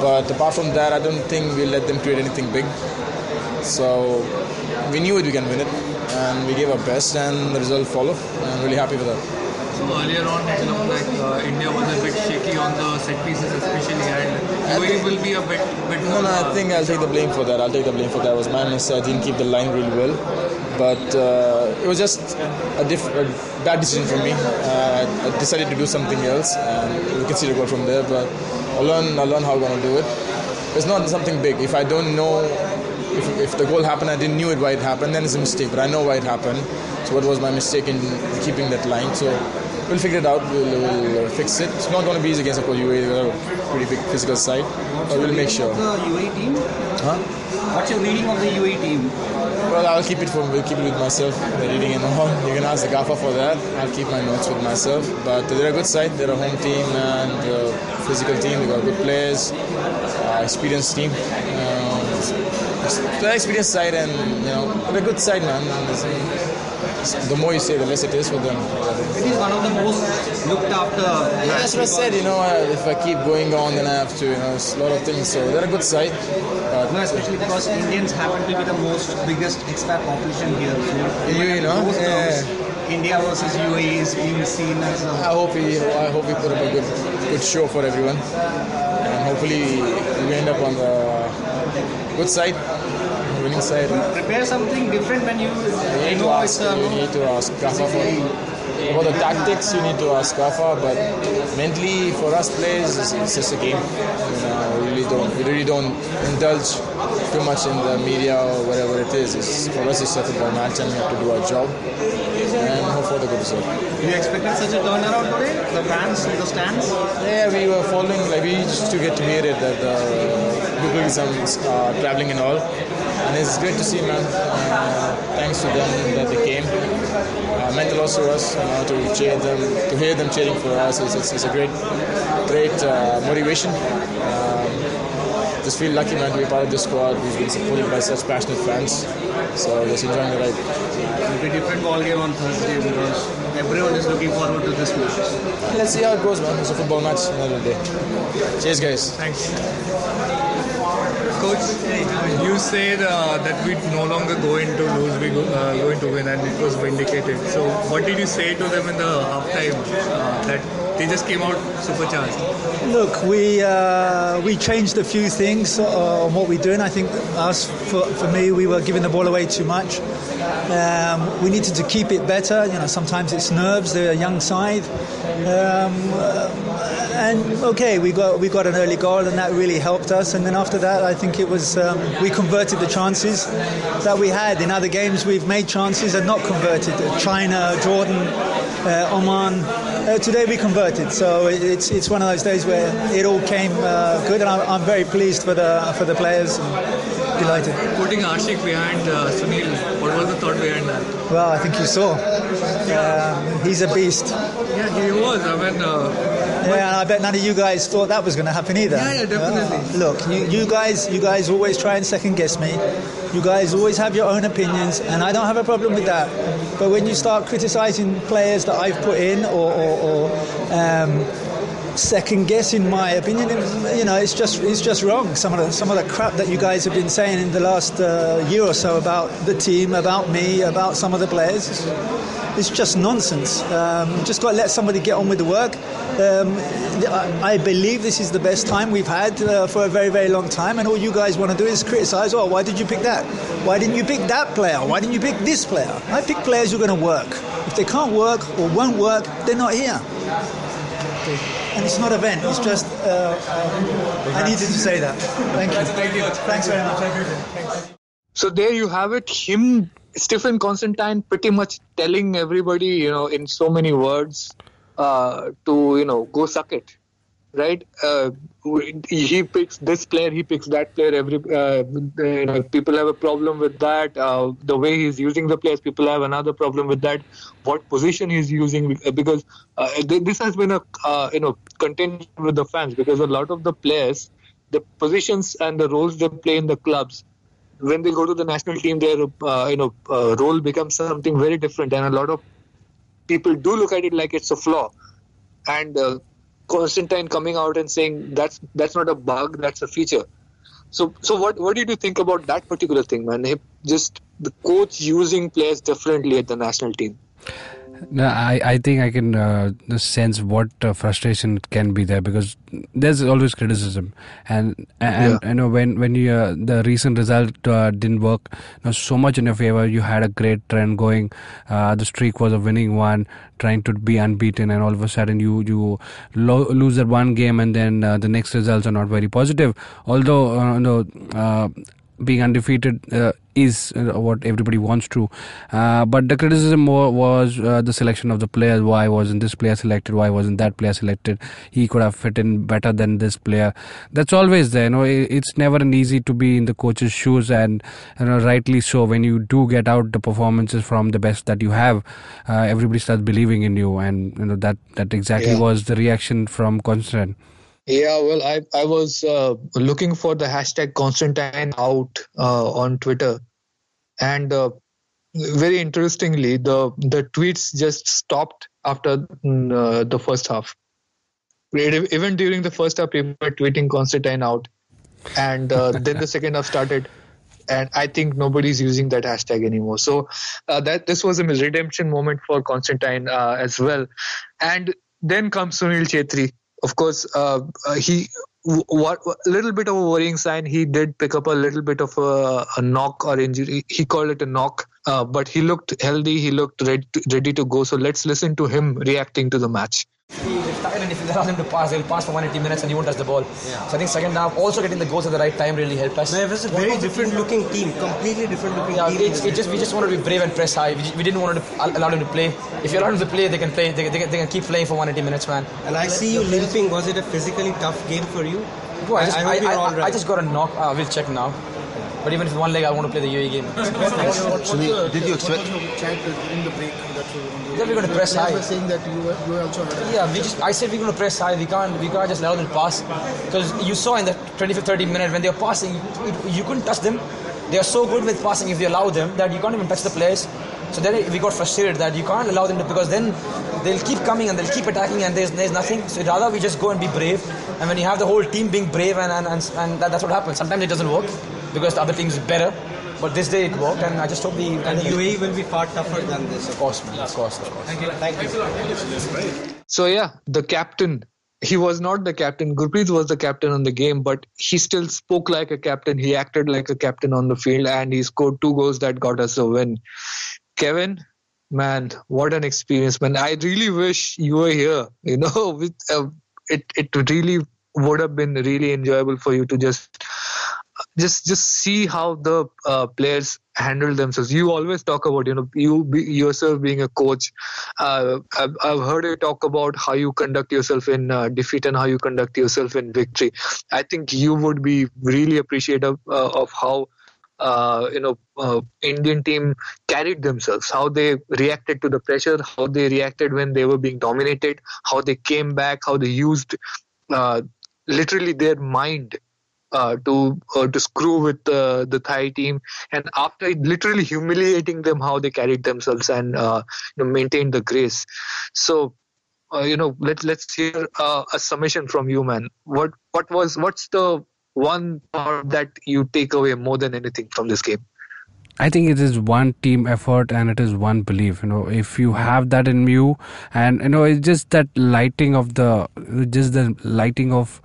But apart from that, I don't think we let them create anything big. So we knew it, we can win it, and we gave our best, and the result followed. And I'm really happy with that. So earlier on, it looked like uh, India was a bit shaky on the set pieces, especially, and U A E will be a bit, bit more... No, no, I think I'll take the blame for that. I'll take the blame for that. It was my mistake. I didn't keep the line really well. But uh, it was just a, diff- a bad decision for me. Uh, I decided to do something else, and we can see the goal from there. But I'll learn, I'll learn how I'm going to do it. It's not something big. If I don't know... If, if the goal happened, I didn't knew it why it happened, then it's a mistake. But I know why it happened. So what was my mistake in keeping that line? So we'll figure it out. We'll, we'll fix it. It's not going to be easy against the U A E. They're a pretty big physical side. But we'll make sure. What's your reading of the U A E team? Huh? What's your reading of the U A E team? Well, I'll keep it for we'll keep it with myself. The reading and all. You can ask the G A F A for that. I'll keep my notes with myself. But they're a good side. They're a home team and a physical team. They got good players, uh, experienced team. Um, The experienced side, and you know, they're a good side, man. The more you say, the less it is for them. It is one of the most looked after. Yeah, that's what I said. You know, if I keep going on, then I have to. You know, it's a lot of things. So they're a good side. But no, especially because Indians happen to be the most biggest expat population here. So you, you know, yeah. India versus U A E is being seen as. A I hope we, I hope we put up a good, good show for everyone, and hopefully we end up on the. Good side, winning side. Prepare something different when you. You need to ask. You need to ask G A F A for about the tactics. You need to ask G A F A, but mentally for us players, it's just a game. You know, we really don't. We really don't indulge too much in the media or whatever it is. It's, for us, it's a football match, and we have to do our job and hope for the good result. You expected such a turnaround today? The fans, the stands? Yeah, we were following. Like we used to get to hear it that the. Blue Pilgrims are travelling and all, and it's great to see, man. Uh, thanks to them that they came. Uh, meant a lot to us, you know, to cheer them, to hear them cheering for us. It's, it's, it's a great, great uh, motivation. Um, just feel lucky, man, to be part of this squad. We've been supported by such passionate fans, so just enjoying the ride. It'll be a different ball game on Thursday because everyone is looking forward to this match. Let's see how it goes, man. It's a football match another day. Cheers, guys. Thanks. Coach, you said uh, that we no longer go into lose, we go, uh, go into win, and it was vindicated. So what did you say to them in the halftime uh, that they just came out supercharged? Look, we uh, we changed a few things uh, on what we're doing. I think us, for, for me, we were giving the ball away too much. Um, we needed to keep it better. You know, sometimes it's nerves. They're a young side. Um, and okay, we got we got an early goal, and that really helped us. And then after that, I think it was um, we converted the chances that we had. In other games, we've made chances and not converted. China, Jordan, uh, Oman. Uh, today we converted. So it's it's one of those days where it all came uh, good, and I'm, I'm very pleased for the for the players. And, delighted. Putting Ashique behind uh, Sunil, what was the thought behind that? Well, I think you saw. Uh, he's a beast. Yeah, he was. I mean, uh, yeah, and I bet none of you guys thought that was going to happen either. Yeah, yeah, definitely. Uh, look, you, you guys, you guys always try and second guess me. You guys always have your own opinions, and I don't have a problem with that. But when you start criticising players that I've put in, or, or, or um, second guess, in my opinion, you know, it's just it's just wrong. Some of the some of the crap that you guys have been saying in the last uh, year or so about the team, about me, about some of the players, it's just nonsense. Um, you just got to let somebody get on with the work. Um, I believe this is the best time we've had uh, for a very very long time, and all you guys want to do is criticise. Oh, why did you pick that? Why didn't you pick that player? Why didn't you pick this player? I pick players who are going to work. If they can't work or won't work, they're not here. Okay. And it's not a vent, it's just, uh, um, I needed to say that. Thank you. Thank you. Thanks very much. Thanks. So there you have it, him, Stephen Constantine, pretty much telling everybody, you know, in so many words, uh, to, you know, go suck it, right? Uh, he picks this player, he picks that player, every uh, you know, people have a problem with that, uh, the way he's using the players, people have another problem with that, what position he's using, because uh, this has been a uh, you know contention with the fans, because a lot of the players, the positions and the roles they play in the clubs, when they go to the national team, their uh, you know uh, role becomes something very different, and a lot of people do look at it like it's a flaw. And uh, Constantine coming out and saying that's that's not a bug, that's a feature. So so what what did you think about that particular thing, man? Just the coach using players differently at the national team. No, I, I think I can uh, sense what uh, frustration can be there, because there's always criticism, and and yeah. you know when when you uh, the recent result uh, didn't work, you know, so much in your favor. You had a great trend going, uh, the streak was a winning one, trying to be unbeaten, and all of a sudden you you lo- lose that one game, and then uh, the next results are not very positive. Although uh, no. Uh, being undefeated uh, is uh, what everybody wants to, uh, but the criticism more was uh, the selection of the players. Why wasn't this player selected? Why wasn't that player selected? He could have fit in better than this player. That's always there. You know, it's never an easy to be in the coach's shoes, and you know, rightly so. When you do get out the performances from the best that you have, uh, everybody starts believing in you, and you know that that exactly yeah. was the reaction from Constantine. Yeah, well, I I was uh, looking for the hashtag Constantine out uh, on Twitter, and uh, very interestingly, the the tweets just stopped after uh, the first half. Even during the first half, people were tweeting Constantine out, and uh, then the second half started, and I think nobody's using that hashtag anymore. So uh, that this was a redemption moment for Constantine uh, as well, and then comes Sunil Chhetri. Of course, uh, uh, he w- w- a little bit of a worrying sign. He did pick up a little bit of a, a knock or injury. He called it a knock, uh, but he looked healthy. He looked ready to, ready to go. So let's listen to him reacting to the match. They've started, and if they allow them to pass, they'll pass for one hundred eighty minutes and he won't touch the ball. Yeah. So I think second half, also getting the goals at the right time really helped us. It was a very different looking team, completely different looking yeah, team. It, it just, we just wanted to be brave and press high. We, we didn't want to allow them to play. If you allow them to play, they can play. They, they, they can keep playing for one hundred eighty minutes, man. And I see you limping. Was it a physically tough game for you? No, I, just, I, I, I, all right. I just got a knock. Uh, we'll check now. But even if one leg, I want to play the U A E game. So we, did you expect? In the break, that we're going to press high. Saying that you were, you were also yeah, we just. I said we're going to press high. We can't. We can't just let them pass. Because you saw in the twenty-fifth, thirtieth minute when they were passing, you, you couldn't touch them. They are so good with passing if you allow them that you can't even touch the players. So then we got frustrated that you can't allow them to, because then they'll keep coming and they'll keep attacking and there's there's nothing. So rather we just go and be brave. And when you have the whole team being brave and and, and, and that, that's what happens. Sometimes it doesn't work because the other team is better. But this day it worked, and I just hope the and U A E will be far tougher than this. Of course, man. Of course, of course. Thank you. Thank you. So yeah, the captain. He was not the captain. Gurpreet was the captain on the game, but he still spoke like a captain. He acted like a captain on the field, and he scored two goals that got us a win. Kevin, man, what an experience, man! I really wish you were here. You know, with, uh, it it really would have been really enjoyable for you to just just just see how the uh, players handle themselves. You always talk about, you know, you be, yourself being a coach. Uh, I've, I've heard you talk about how you conduct yourself in uh, defeat and how you conduct yourself in victory. I think you would be really appreciative uh, of how Uh, you know, uh, Indian team carried themselves, how they reacted to the pressure, how they reacted when they were being dominated, how they came back, how they used uh, literally their mind uh, to uh, to screw with uh, the Thai team. And after literally humiliating them, how they carried themselves and uh, you know, maintained the grace. So, uh, you know, let's let's hear uh, a summation from you, man. What what was what's the one part that you take away more than anything from this game? I think it is one team effort and it is one belief. You know, if you have that in you, and you know, it's just that lighting of the, just the lighting of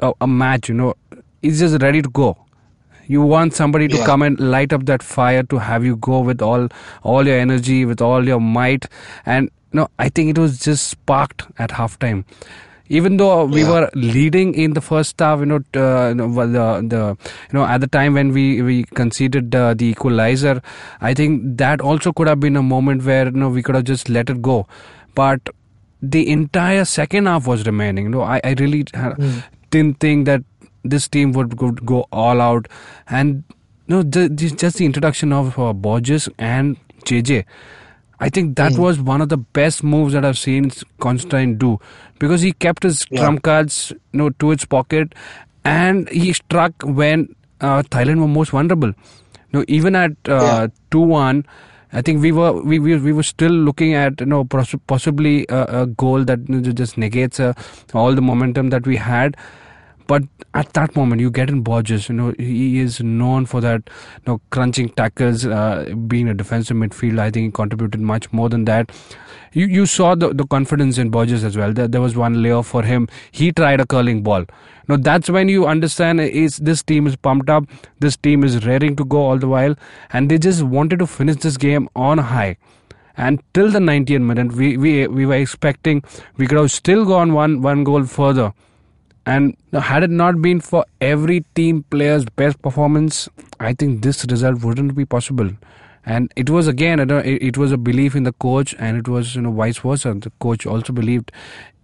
a, a match. You know, it's just ready to go. You want somebody to yeah. come and light up that fire to have you go with all, all your energy, with all your might, and you know, I think it was just sparked at halftime. even though we yeah. were leading in the first half, you know, uh, the, the you know at the time when we we conceded uh, the equalizer, I think that also could have been a moment where you know we could have just let it go, but the entire second half was remaining. You know, I I really mm. didn't think that this team would, would go all out, and you know just, just the introduction of uh, Borges and J J. I think that mm. was one of the best moves that I've seen Constantine do, because he kept his yeah. trump cards, you know, to its pocket, and he struck when uh, Thailand were most vulnerable. You know, even at uh, yeah. two one, I think we were we, we we were still looking at you know poss- possibly a, a goal that you know, just negates uh, all the momentum that we had. But at that moment, you get in Borges. You know, he is known for that, you know, crunching tackles, uh, being a defensive midfielder. I think he contributed much more than that. You you saw the, the confidence in Borges as well. There, there was one layoff for him. He tried a curling ball. Now, that's when you understand is this team is pumped up. This team is raring to go all the while. And they just wanted to finish this game on high. And till the ninetieth minute, we, we, we were expecting we could have still gone one, one goal further. And had it not been for every team player's best performance, I think this result wouldn't be possible. And it was again, it was a belief in the coach, and it was you know vice versa. The coach also believed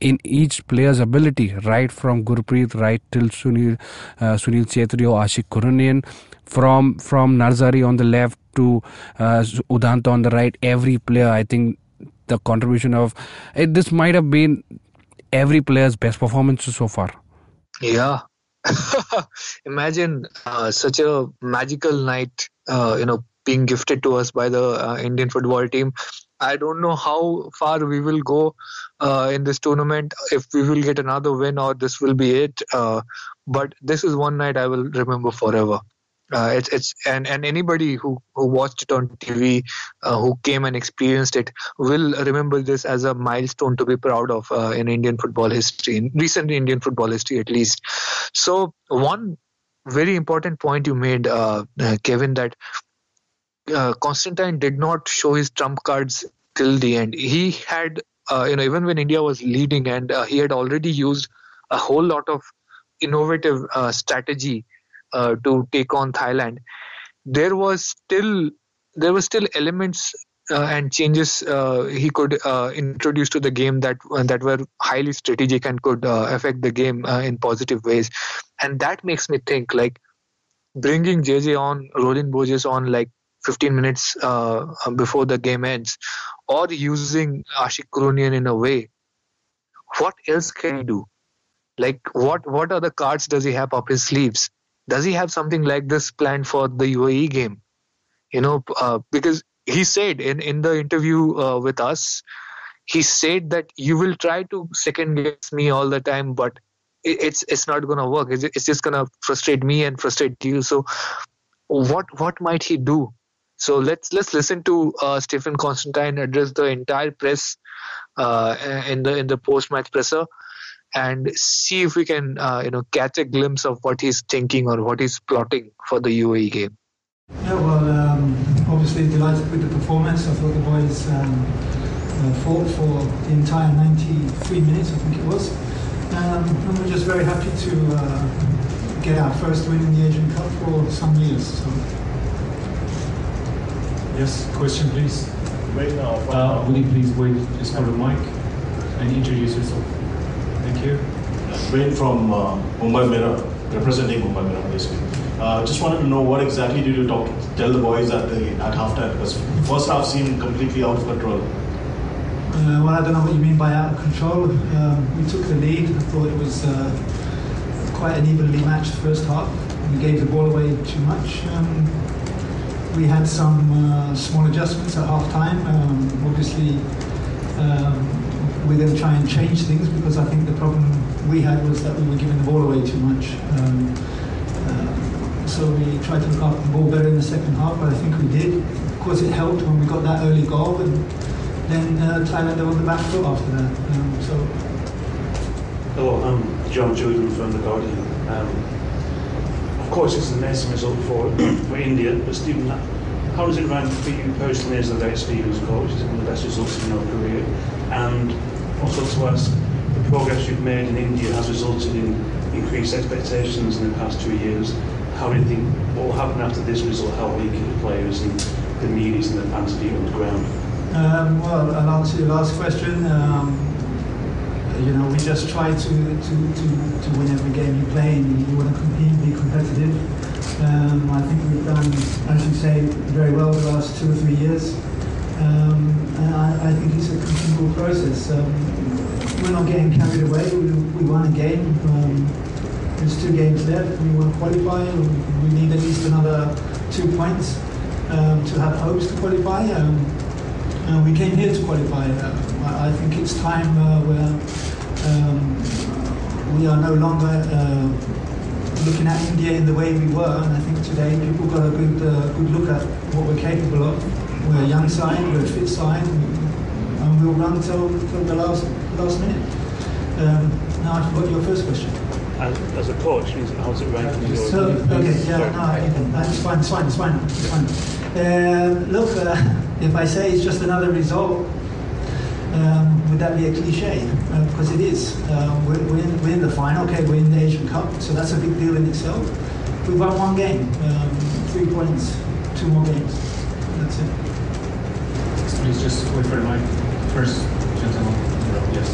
in each player's ability, right from Gurpreet, right till Sunil, uh, Sunil Chhetri or Ashique Kuruniyan, from from Narzary on the left to uh, Udanta on the right. Every player, I think, the contribution of it, this might have been every player's best performance so far. Yeah. Imagine uh, such a magical night, uh, you know, being gifted to us by the uh, Indian football team. I don't know how far we will go uh, in this tournament, if we will get another win or this will be it. Uh, but this is one night I will remember forever. Uh, it's it's and, and anybody who, who watched it on T V, uh, who came and experienced it, will remember this as a milestone to be proud of uh, in Indian football history, in recent Indian football history at least. So one very important point you made, uh, uh, Kevin, that uh, Constantine did not show his trump cards till the end. He had, uh, you know, even when India was leading, and uh, he had already used a whole lot of innovative uh, strategy Uh, to take on Thailand. There was still there were still elements uh, and changes uh, he could uh, introduce to the game that uh, that were highly strategic and could uh, affect the game uh, in positive ways. And that makes me think, like, bringing J J on, Rohan Bose on, like, fifteen minutes uh, before the game ends, or using Ashique Kuruniyan in a way. What else can he do? Like, what what other cards does he have up his sleeves? Does he have something like this planned for the U A E game? You know, uh, because he said in, in the interview uh, with us, he said that you will try to second guess me all the time, but it, it's it's not going to work. It's, it's just going to frustrate me and frustrate you. So what what might he do? So let's let's listen to uh, Stephen Constantine address the entire press uh, in the in the post-match presser, and see if we can, uh, you know, catch a glimpse of what he's thinking or what he's plotting for the U A E game. Yeah, well, um, obviously delighted with the performance. I thought the boys um, uh, fought for the entire ninety-three minutes, I think it was. Um, and we're just very happy to uh, get our first win in the Asian Cup for some years. So. Yes, question please. Wait now. Uh, would you please wait just for the mic and introduce yourself? Thank you. Wayne from uh, Mumbai Mirror, representing Mumbai Mirror basically. Uh, just wanted to know what exactly did you talk, tell the boys at the at halftime, because first half seemed completely out of control. Uh, well, I don't know what you mean by out of control. Uh, we took the lead. I thought it was uh, quite an evenly matched first half. We gave the ball away too much. Um, we had some uh, small adjustments at halftime. Um, obviously. Um, We then try and change things, because I think the problem we had was that we were giving the ball away too much. Um, uh, so we tried to look after the ball better in the second half, but I think we did. Of course, it helped when we got that early goal, and then uh, Thailand were on the back foot after that. Um, so. Hello, I'm John Jordan from The Guardian. Um, of course, it's a nice result for for India, but Stephen, how does it rank for you personally as the best Stephen's coach? It's one of the best results in your career, and. Also to ask, the progress you've made in India has resulted in increased expectations in the past two years. How do you think what will happen after this result? How will you keep the players and the media and the fans of you on the ground? Um, well, I'll answer your last question. Um, you know, we just try to, to, to, to win every game you play, and you want to compete, be competitive. Um, I think we've done, as you say, very well the last two or three years. Um, and I, I think it's a continual process. Um, we're not getting carried away. We, we won a game. Um, there's two games left. We want to qualify. We need at least another two points um, to have hopes to qualify. Um, Uh, we came here to qualify. Uh, I think it's time uh, where um, we are no longer uh, looking at India in the way we were. And I think today people got a good uh, good look at what we're capable of. We're a young side, we're a fit side, and we'll run till, till the last last minute. Um, now I forgot your first question. As, as a coach, how's it ranking? So, okay, yeah, no, I, it's fine, it's fine, it's fine. It's fine. Uh, look, uh, if I say it's just another result, um, would that be a cliche? Uh, because it is. Uh, we're, we're, in, we're in the final, okay, we're in the Asian Cup, so that's a big deal in itself. We've won one game, um, three points, two more games. That's it. Please just wait for the mic first, gentlemen. Yes.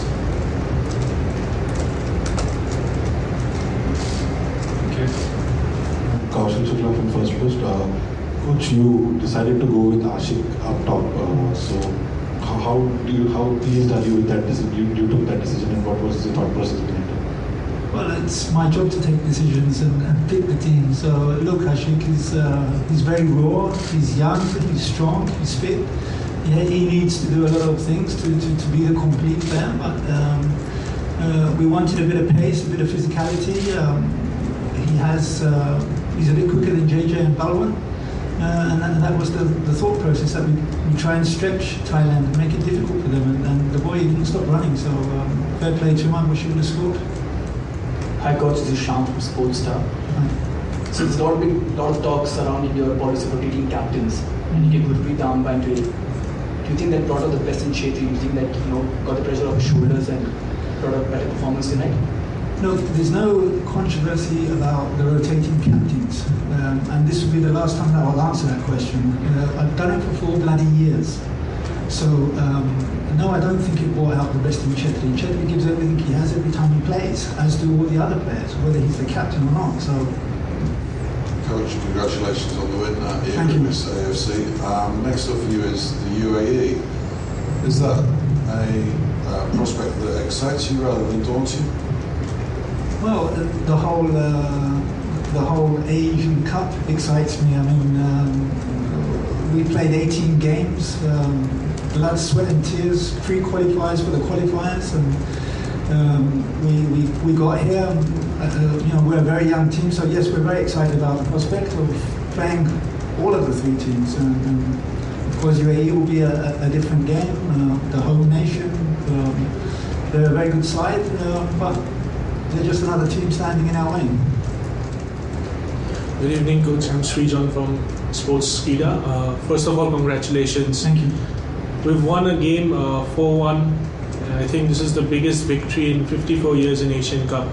Kaushal Shukla from First Post. Uh, Coach, you decided to go with Ashique up top. Uh, so, how, how do you, how pleased are you with that decision? You, you took that decision, and what was the thought process behind it? Well, it's my job to take decisions and, and pick the team. So, look, Ashique is uh, he's very raw. He's young. He's strong. He's fit. Yeah, he needs to do a lot of things to to, to be a complete player. But um, uh, we wanted a bit of pace, a bit of physicality. Um, He has, uh, he's a bit quicker than J J and Pawan, uh, and, and that was the, the thought process, that we, we try and stretch Thailand and make it difficult for them, and, and the boy didn't stop running, so um, fair play to him. I wish he would have scored. Hi coach, this is Shyam from Sportstar. Hi. So there's a lot, big, lot of talk surrounding your policy for taking captains, and you get Gurpreet down by twelve. Do you think that brought out the best in Chhetri? Do you think that, you know, got the pressure off his shoulders and brought out better performance tonight? No, there's no controversy about the rotating captains, um, and this will be the last time that I'll answer that question. Uh, I've done it for four bloody years, so um, no, I don't think it brought out the best in Chhetri. Chhetri gives everything he has every time he plays, as do all the other players, whether he's the captain or not. So, Coach, congratulations on the win at A F C. Um, next up for you is the U A E. Is that a uh, prospect that excites you rather than daunts you? Well, the whole uh, the whole Asian Cup excites me. I mean, um, we played eighteen games, um, blood, sweat, and tears, pre-qualifiers for the qualifiers, and um, we, we we got here. Uh, you know, we're a very young team, so yes, we're very excited about the prospect of playing all of the three teams. And, and of course, U A E will be a, a different game. Uh, the home nation, um, they're a very good side, uh, but they're just another team standing in our lane. Good evening, Coach. I'm Srijan from Sports Skida. Uh, first of all, congratulations. Thank you. We've won a game uh, four one. I think this is the biggest victory in fifty-four years in Asian Cup.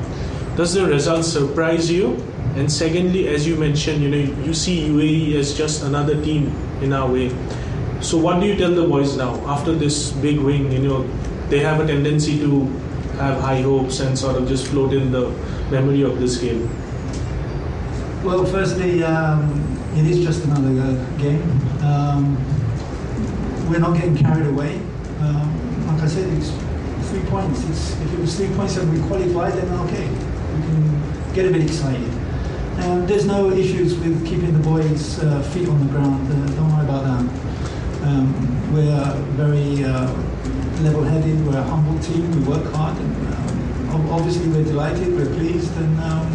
Does the result surprise you? And secondly, as you mentioned, you know, you see U A E as just another team in our way. So what do you tell the boys now after this big win? You know, they have a tendency to have high hopes and sort of just float in the memory of this game. Well, firstly, um, it is just another uh, game. Um, we're not getting carried away. Um, like I said, it's three points. It's, if it was three points and we qualified, then okay, we can get a bit excited. Um, there's no issues with keeping the boys' uh, feet on the ground. Uh, don't worry about that. Um, we're very. Uh, level-headed, we're a humble team, we work hard, and um, obviously we're delighted, we're pleased, and um,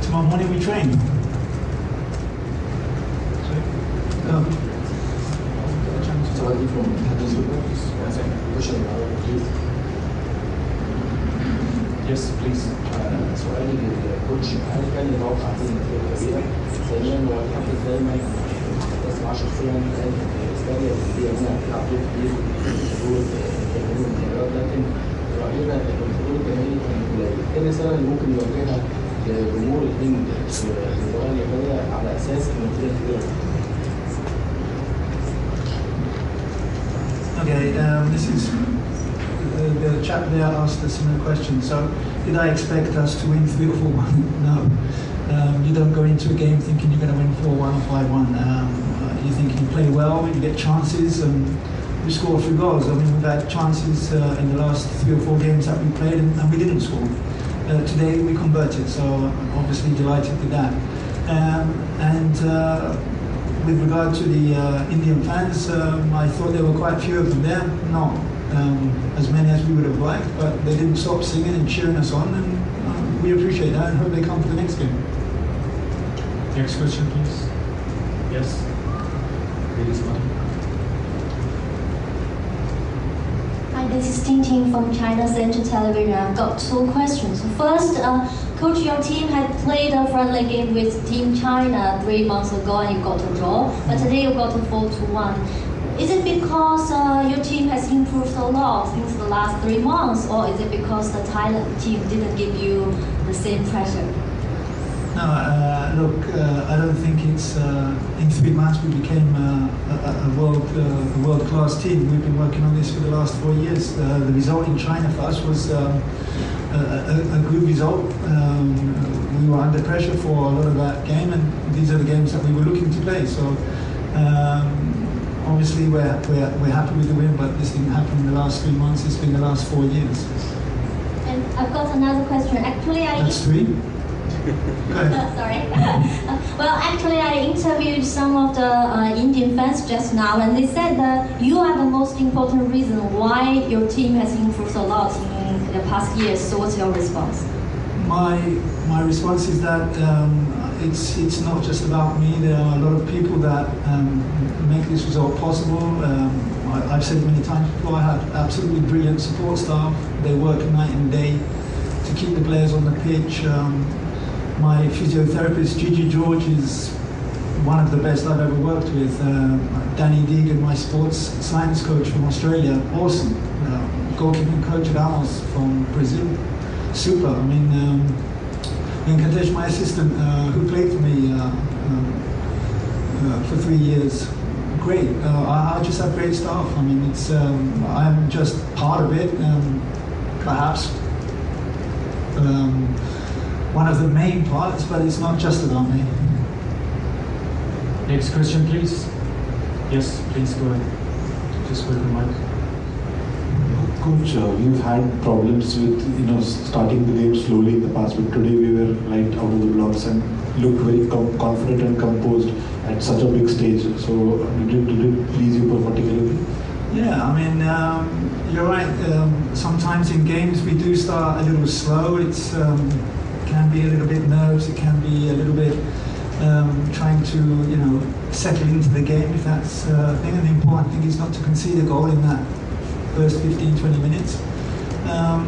tomorrow morning we train. Um, yes, please. So I need a coach. I can help in the career. I ان سنه ممكن يواجهها جمهور الهند المباراه اليابانيه على اساس النتيجه. Okay, um, this is the, the chap there asked a similar question. So, did I expect us to win three or four one? No. Um, you don't go into a game thinking you're going to win four one or five one. Um, you think you play well, you get chances, and we score a few goals. I mean, we've had chances uh, in the last three or four games that we played, and, and we didn't score. Uh, today, we converted, so I'm obviously delighted with that. Um, and uh, with regard to the uh, Indian fans, um, I thought there were quite a few of them there. Not um, as many as we would have liked, but they didn't stop singing and cheering us on, and um, we appreciate that and hope they come for the next game. Next question, please. Yes. Ladies, hi, this is Ting Ting from China Central Television. I've got two questions. First, uh, Coach, your team had played a friendly game with Team China three months ago and you got a draw, but today you got a four to one. Is it because uh, your team has improved a lot since the last three months, or is it because the Thailand team didn't give you the same pressure? No, uh, look, uh, I don't think it's, uh, in three months we became uh, a, a, world, uh, a world-class team. We've been working on this for the last four years. Uh, the result in China for us was um, a, a, a good result. Um, we were under pressure for a lot of that game, and these are the games that we were looking to play. So um, obviously we're, we're, we're happy with the win, but this didn't happen in the last three months. It's been the last four years. And I've got another question. Actually, I... That's three. Sorry. Well, actually, I interviewed some of the uh, Indian fans just now, and they said that you are the most important reason why your team has improved a lot in the past years. So, what's your response? My my response is that um, it's it's not just about me. There are a lot of people that um, make this result possible. Um, I, I've said many times before, I have absolutely brilliant support staff. They work night and day to keep the players on the pitch. Um, My physiotherapist, Gigi George, is one of the best I've ever worked with. Uh, Danny Deegan, my sports science coach from Australia, awesome. Uh, goalkeeping coach Ramos from Brazil, super. I mean, um, Venkatesh, my assistant, uh, who played for me uh, uh, uh, for three years, great. Uh, I, I just have great staff. I mean, it's um, I'm just part of it, um, perhaps. Um, one of the main parts, but it's not just about me. Next question, please. Yes, please go ahead. Just wait a minute. Coach, uh, we've had problems with, you know, starting the game slowly in the past, but today we were right out of the blocks and looked very com- confident and composed at such a big stage. So did, did it please you particularly? Yeah, I mean, um, you're right. Um, sometimes in games we do start a little slow. It's um, can be a little bit nerves, it can be a little bit um, trying to, you know, settle into the game, if that's uh, thing. And the important thing is not to concede a goal in that first fifteen to twenty minutes. Um,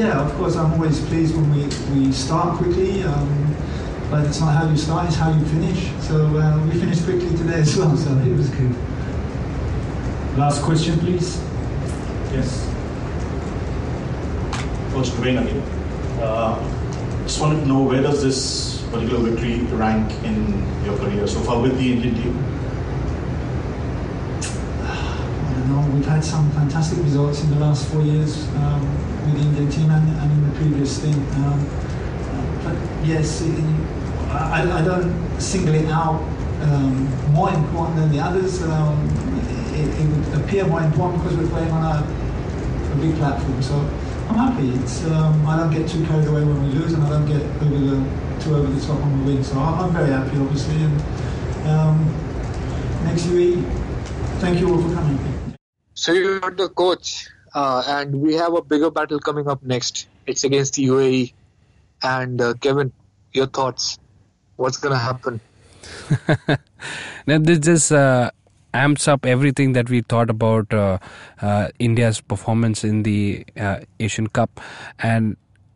yeah, of course, I'm always pleased when we, we start quickly, um, but it's not how you start, it's how you finish. So uh, we finished quickly today as well, so it was good. Last question, please. Yes. Coach Dwayne, uh, I just wanted to know, where does this particular victory rank in your career so far with the Indian team? I don't know, we've had some fantastic results in the last four years um, with the Indian team and, and in the previous thing. Um, but yes, it, I, I don't single it out um, more important than the others. Um, it, it would appear more important because we're playing on a, a big platform. So I'm happy. It's, um, I don't get too carried away when we lose, and I don't get over the, too over the top when we win. So I'm very happy, obviously. And um, next U A E, thank you all for coming. So you are the coach, uh, and we have a bigger battle coming up next. It's against the U A E. And uh, Kevin, your thoughts? What's going to happen? Now, this is... Uh... amps up everything that we thought about uh, uh, India's performance in the uh, Asian Cup, and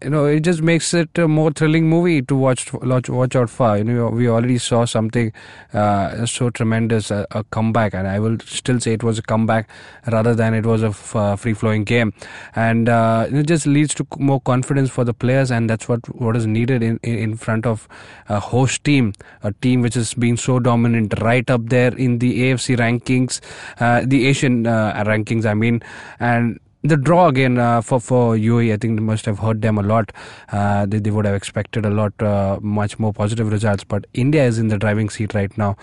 you know, it just makes it a more thrilling movie to watch watch, watch out for. You know, we already saw something uh, so tremendous, a, a comeback, and I will still say it was a comeback rather than it was a f- uh, free-flowing game. And uh, it just leads to more confidence for the players, and that's what, what is needed in, in front of a host team, a team which is being so dominant right up there in the A F C rankings, uh, the Asian uh, rankings, I mean, and the draw again uh, for for U A E, I think they must have hurt them a lot. Uh, they, they would have expected a lot, uh, much more positive results. But India is in the driving seat right now.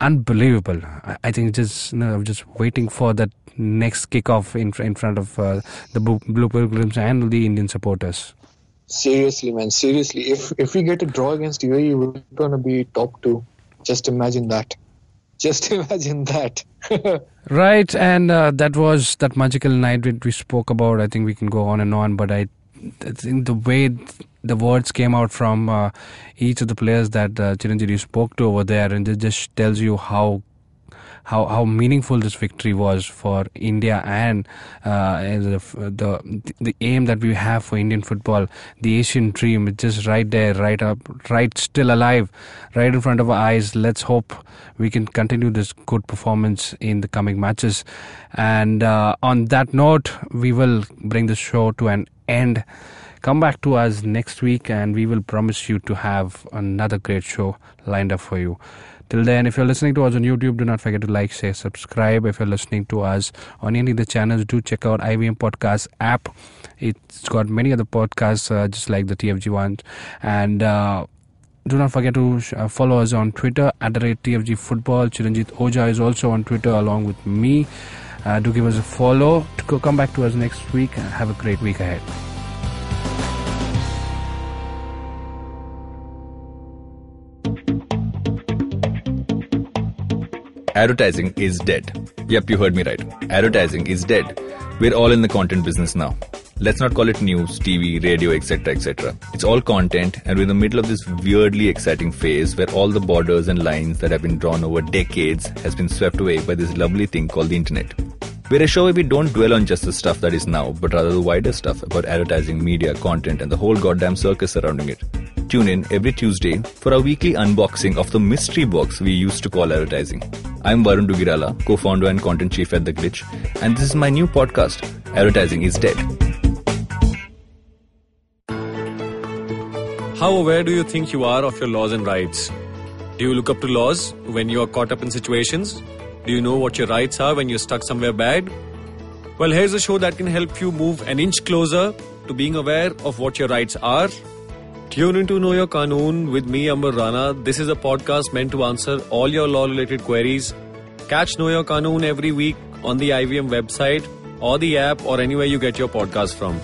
Unbelievable. I, I think just you know, just waiting for that next kickoff in in front of uh, the Blue Pilgrims and the Indian supporters. Seriously, man. Seriously, if if we get a draw against U A E, we're gonna be top two. Just imagine that. Just imagine that. Right, and uh, that was that magical night that we spoke about. I think we can go on and on, but I, I think the way the words came out from uh, each of the players that uh, Chiranjeet spoke to over there, and it just tells you how how how meaningful this victory was for India and uh, the, the the aim that we have for Indian football, the Asian dream. It's just right there, right up, right still alive, right in front of our eyes. Let's hope we can continue this good performance in the coming matches. And uh, on that note, we will bring the show to an end. Come back to us next week and we will promise you to have another great show lined up for you. Till then, if you're listening to us on YouTube, do not forget to like, share, subscribe. If you're listening to us on any of the channels, do check out I V M Podcast app. It's got many other podcasts, uh, just like the T F G ones. And uh, do not forget to sh- uh, follow us on Twitter, at the rate T F G Football. Chiranjeet Oja is also on Twitter along with me. Uh, do give us a follow. To come back to us next week. Have a great week ahead. Advertising is dead. Yep, you heard me right. Advertising is dead. We're all in the content business now. Let's not call it news, T V, radio, et cetera, et cetera. It's all content, and we're in the middle of this weirdly exciting phase where all the borders and lines that have been drawn over decades has been swept away by this lovely thing called the internet. We're a show where we don't dwell on just the stuff that is now, but rather the wider stuff about advertising, media, content, and the whole goddamn circus surrounding it. Tune in every Tuesday for our weekly unboxing of the mystery box we used to call advertising. I'm Varun Dugirala, co-founder and content chief at The Glitch, and this is my new podcast, Advertising is Dead. How aware do you think you are of your laws and rights? Do you look up to laws when you are caught up in situations? Do you know what your rights are when you're stuck somewhere bad? Well, here's a show that can help you move an inch closer to being aware of what your rights are. Tune into Know Your Kanoon with me, Ambar Rana. This is a podcast meant to answer all your law-related queries. Catch Know Your Kanoon every week on the I V M website or the app or anywhere you get your podcast from.